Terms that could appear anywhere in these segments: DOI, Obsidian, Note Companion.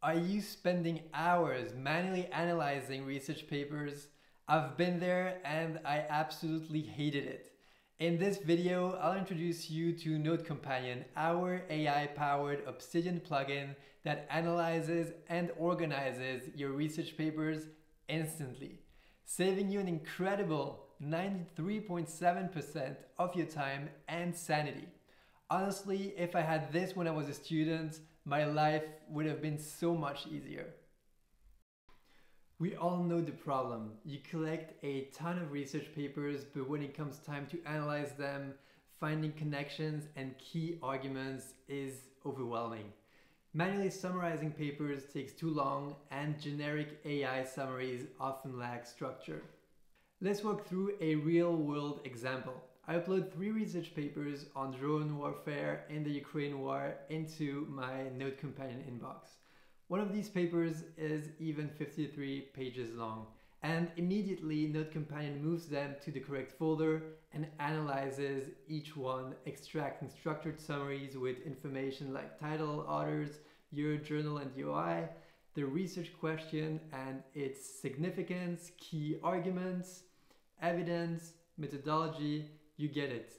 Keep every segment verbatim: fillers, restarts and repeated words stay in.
Are you spending hours manually analyzing research papers? I've been there and I absolutely hated it. In this video, I'll introduce you to Note Companion, our A I-powered Obsidian plugin that analyzes and organizes your research papers instantly, saving you an incredible ninety-three point seven percent of your time and sanity. Honestly, if I had this when I was a student, my life would have been so much easier. We all know the problem. You collect a ton of research papers, but when it comes time to analyze them, finding connections and key arguments is overwhelming. Manually summarizing papers takes too long, and generic A I summaries often lack structure. Let's walk through a real-world example. I upload three research papers on drone warfare in the Ukraine war into my Note Companion inbox. One of these papers is even fifty-three pages long, and immediately Note Companion moves them to the correct folder and analyzes each one, extracting structured summaries with information like title, authors, year, journal, and D O I, the research question and its significance, key arguments, evidence, methodology. You get it.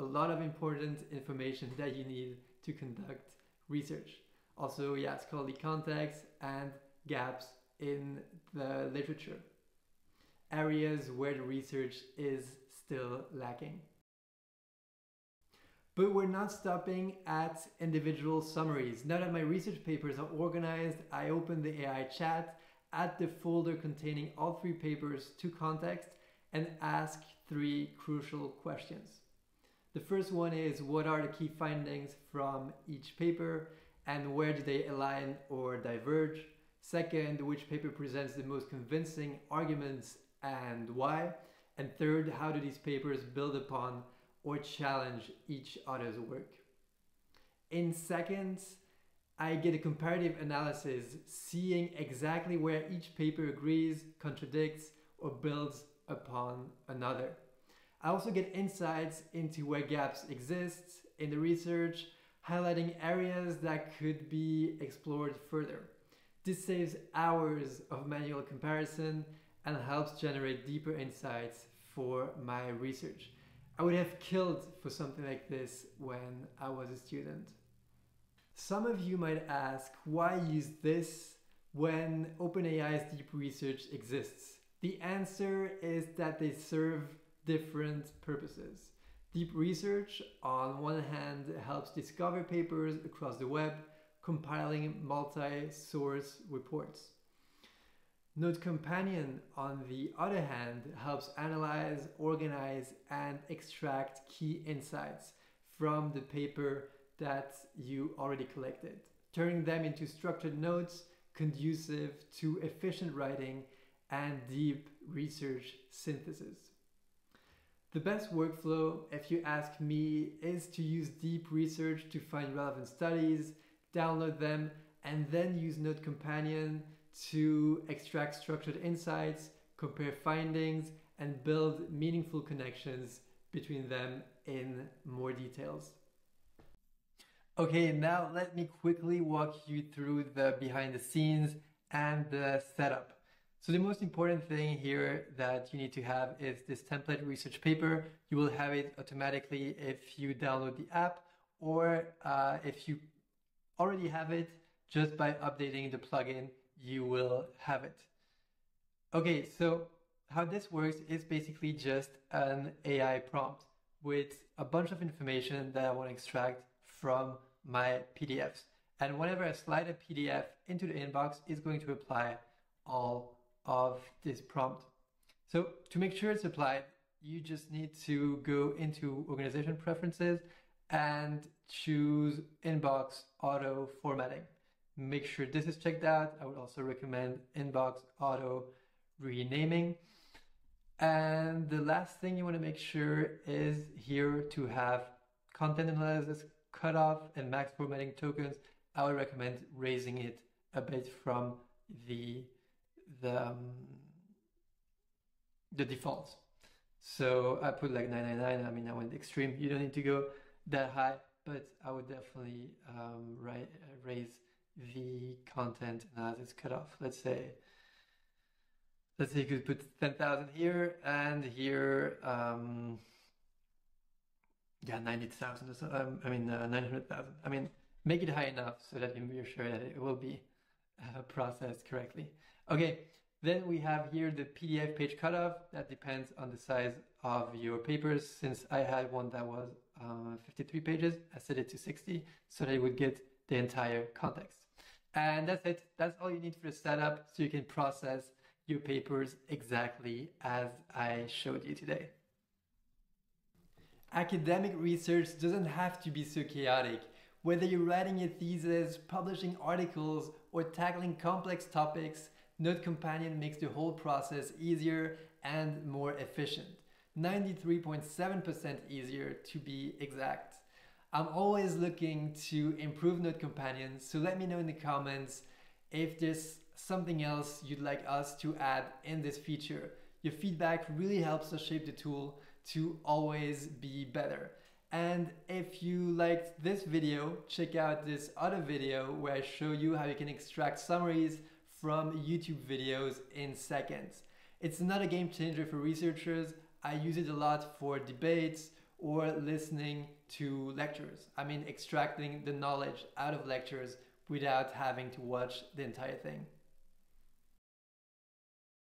A lot of important information that you need to conduct research. Also, yeah, scholarly context and gaps in the literature. Areas where the research is still lacking. But we're not stopping at individual summaries. Now that my research papers are organized, I open the A I chat, add the folder containing all three papers to context, and ask three crucial questions. The first one is, what are the key findings from each paper and where do they align or diverge? Second, which paper presents the most convincing arguments and why? And third, how do these papers build upon or challenge each other's work? In seconds, I get a comparative analysis, seeing exactly where each paper agrees, contradicts, or builds upon another. I also get insights into where gaps exist in the research, highlighting areas that could be explored further. This saves hours of manual comparison and helps generate deeper insights for my research. I would have killed for something like this when I was a student. Some of you might ask, why use this when OpenAI's deep research exists? The answer is that they serve different purposes. Deep research, on one hand, helps discover papers across the web, compiling multi-source reports. Note Companion, on the other hand, helps analyze, organize, and extract key insights from the paper that you already collected, turning them into structured notes conducive to efficient writing and deep research synthesis. The best workflow, if you ask me, is to use deep research to find relevant studies, download them, and then use Note Companion to extract structured insights, compare findings, and build meaningful connections between them in more details. Okay, now let me quickly walk you through the behind the scenes and the setup. So the most important thing here that you need to have is this template research paper. You will have it automatically if you download the app, or uh, if you already have it, just by updating the plugin, you will have it. Okay, so how this works is basically just an A I prompt with a bunch of information that I want to extract from my P D Fs. And whenever I slide a P D F into the inbox, it's going to apply all of this prompt. So to make sure it's applied, you just need to go into organization preferences and choose inbox auto formatting. Make sure this is checked out. I would also recommend inbox auto renaming. And the last thing you want to make sure is here to have content analysis cutoff and max formatting tokens. I would recommend raising it a bit from the the um, the defaults. So I put like nine ninety-nine. I mean, I went extreme. You don't need to go that high, but I would definitely um, raise the content analysis cutoff. Let's say, let's say you could put ten thousand here and here, um, yeah, ninety thousand or so. Um, I mean, uh, nine hundred thousand. I mean, make it high enough so that you're sure that it will be uh, processed correctly. Okay. Then we have here the P D F page cutoff. That depends on the size of your papers. Since I had one that was uh, fifty-three pages, I set it to sixty so that it would get the entire context. And that's it. That's all you need for the setup so you can process your papers exactly as I showed you today. Academic research doesn't have to be so chaotic. Whether you're writing a thesis, publishing articles, or tackling complex topics, Note Companion makes the whole process easier and more efficient. ninety-three point seven percent easier to be exact. I'm always looking to improve Note Companion, so let me know in the comments if there's something else you'd like us to add in this feature. Your feedback really helps us shape the tool to always be better. And if you liked this video, check out this other video where I show you how you can extract summaries from YouTube videos in seconds. It's not a game changer for researchers. I use it a lot for debates or listening to lectures. I mean, extracting the knowledge out of lectures without having to watch the entire thing.